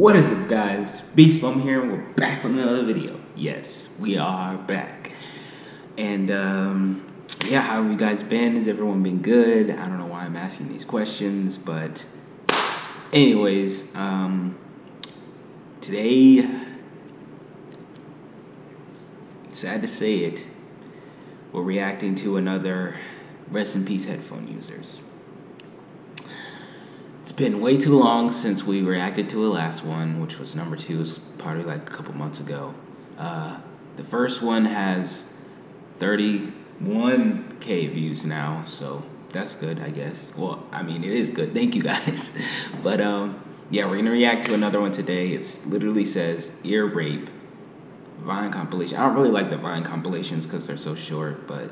What is up, guys? Beast Bum here, and we're back with another video. Yes, we are back. And yeah, how have you guys been? Has everyone been good? I don't know why I'm asking these questions, but anyways, today, sad to say it, we're reacting to another rest in peace headphone users. It's been way too long since we reacted to the last one, which was number 2. It was probably like a couple months ago. The first one has 31K views now, so that's good, I guess. Well, I mean, it is good. Thank you, guys. But yeah, we're going to react to another one today. It literally says Ear Rape Vine compilation. I don't really like the Vine compilations because they're so short, but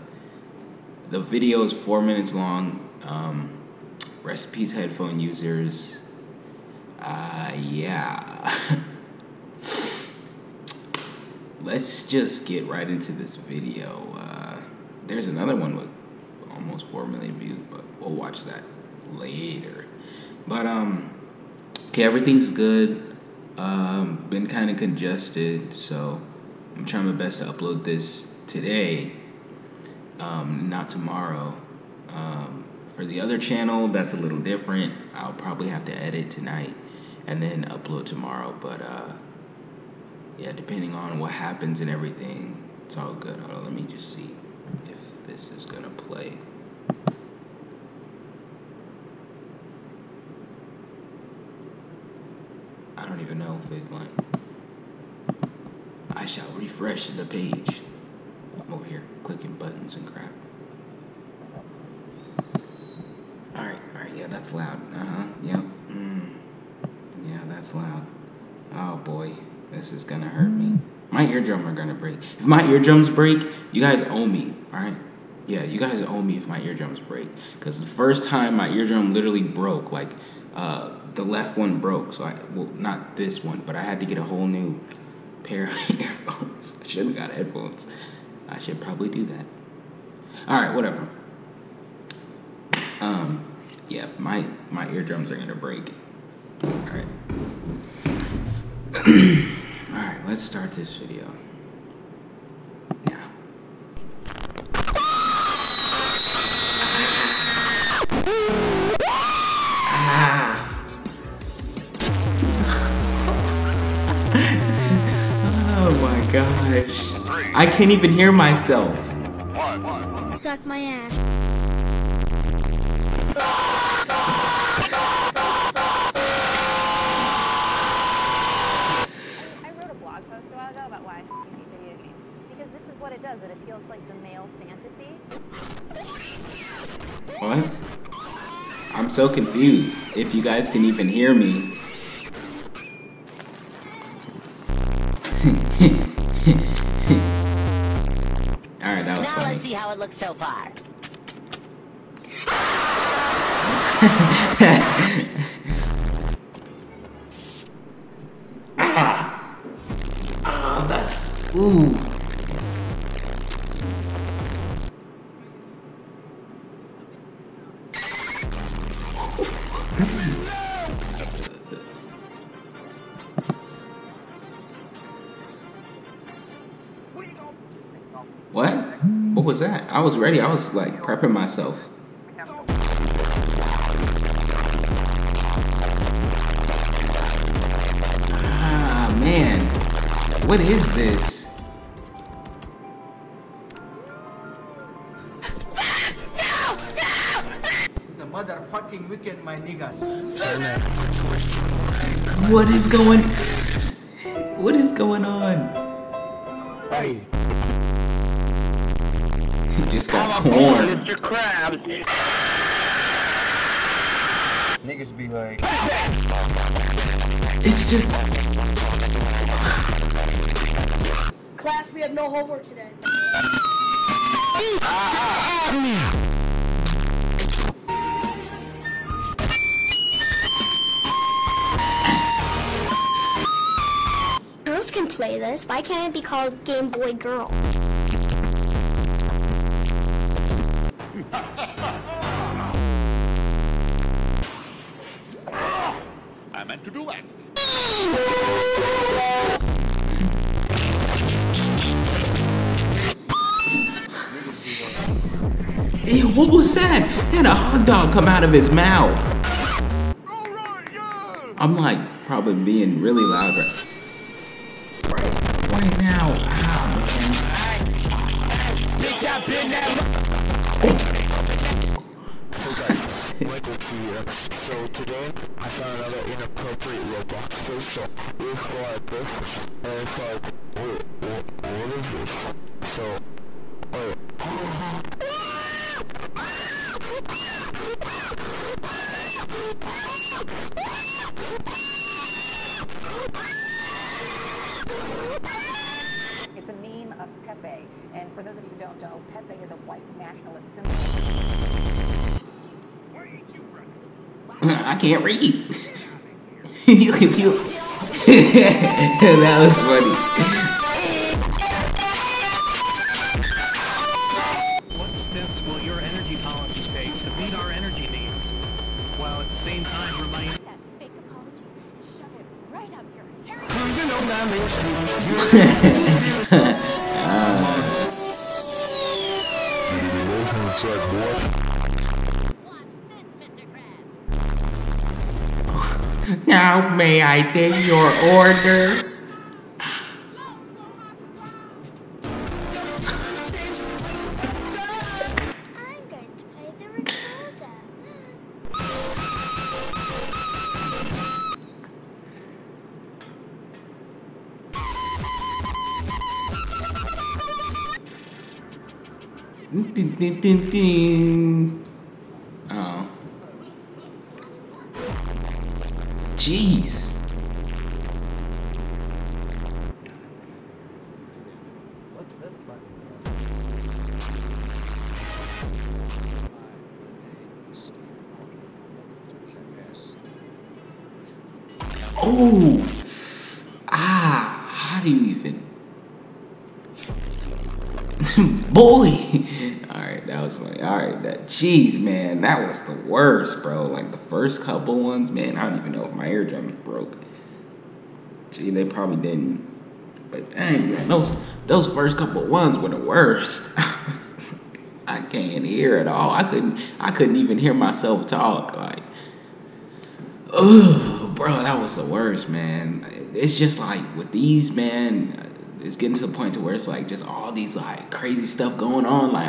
the video is 4 minutes long. Rest in peace headphone users. Yeah. Let's just get right into this video. There's another one with almost 4 million views, but we'll watch that later. But, okay, everything's good. Been kind of congested, so I'm trying my best to upload this today, not tomorrow. For the other channel, that's a little different. I'll probably have to edit tonight and then upload tomorrow. But yeah, depending on what happens and everything, it's all good. Hold on, let me just see if this is gonna play. I don't even know if it like. I shall refresh the page. I'm over here clicking buttons and crap. Alright, yeah, that's loud. Yep. Yeah, that's loud. Oh boy, this is gonna hurt me. My eardrums are gonna break. If my eardrums break, you guys owe me, alright? Yeah, you guys owe me if my eardrums break. Because the first time my eardrum literally broke, like, the left one broke. So well, not this one, but I had to get a whole new pair of earphones. I should've got headphones. I should probably do that. Alright, whatever. Yeah, my eardrums are gonna break. All right. All right, let's start this video now. Ah. Oh my gosh! I can't even hear myself. Suck my ass. What? I'm so confused. If you guys can even hear me. Alright, that was now funny. Now let's see how it looks so far. Ah! Ah, that's... Ooh! What? What was that? I was ready. I was like prepping myself. Ah, man. What is this? It's a motherfucking weekend, my niggas. What is going? What is going on? Hey. He just got torn. Mr. Crab. Niggas be like. It's just. Class, we have no homework today. Girls can play this. Why can't it be called Game Boy Girl? I meant to do that. Hey, what was that? He had a hot dog come out of his mouth. All right, yeah. I'm like probably being really loud right now. So today I found another inappropriate Roblox video. It's like this, and it's like, what is this? So, it's a meme of Pepe, and for those of you who don't know, Pepe is a white nationalist symbol. Where did you run? I can't read. That was funny. What steps will your energy policy take to meet our energy needs, while at the same time remind that fake apology and shove it right up your hair. Now may I take your order? I'm going to play the recorder. Oh. Jeez. What's this button? Oh. Ah, how do you even? Boy. All right, that was funny. All right, jeez, man, that was the worst, bro. Like the first couple ones, man, I don't even know if my eardrums broke. Gee, they probably didn't. But dang, man, those first couple ones were the worst. I can't hear at all. I couldn't even hear myself talk. Like, oh, bro, that was the worst, man. It's just like with these, man. It's getting to the point to where it's like just all these like crazy stuff going on. Like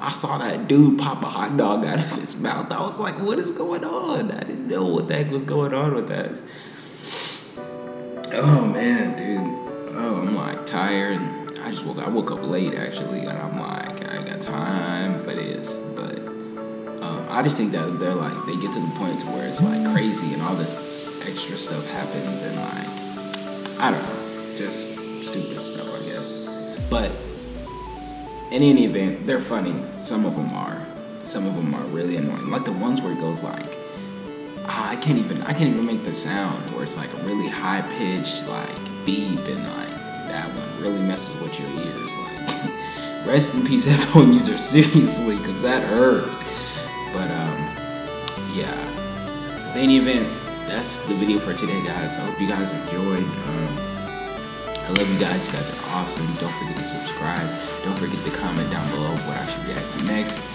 I saw that dude pop a hot dog out of his mouth. I was like, what is going on? I didn't know what the heck was going on with that. Oh man, dude. Oh, I'm like tired. I woke up late actually, and I'm like, I ain't got time for this. But I just think that they're like, they get to the point to where it's like crazy and all this extra stuff happens, and like, I don't know, just stupid stuff, I guess. But in any event, they're funny. Some of them are. Some of them are really annoying. Like the ones where it goes like, I can't even make the sound. Where it's like a really high pitched like beep, and like that one really messes with your ears. Like, rest in peace, headphone user. Seriously, because that hurt. But yeah. In any event, that's the video for today, guys. I hope you guys enjoyed. I love you guys are awesome. Don't forget to subscribe. Don't forget to comment down below what I should react to next.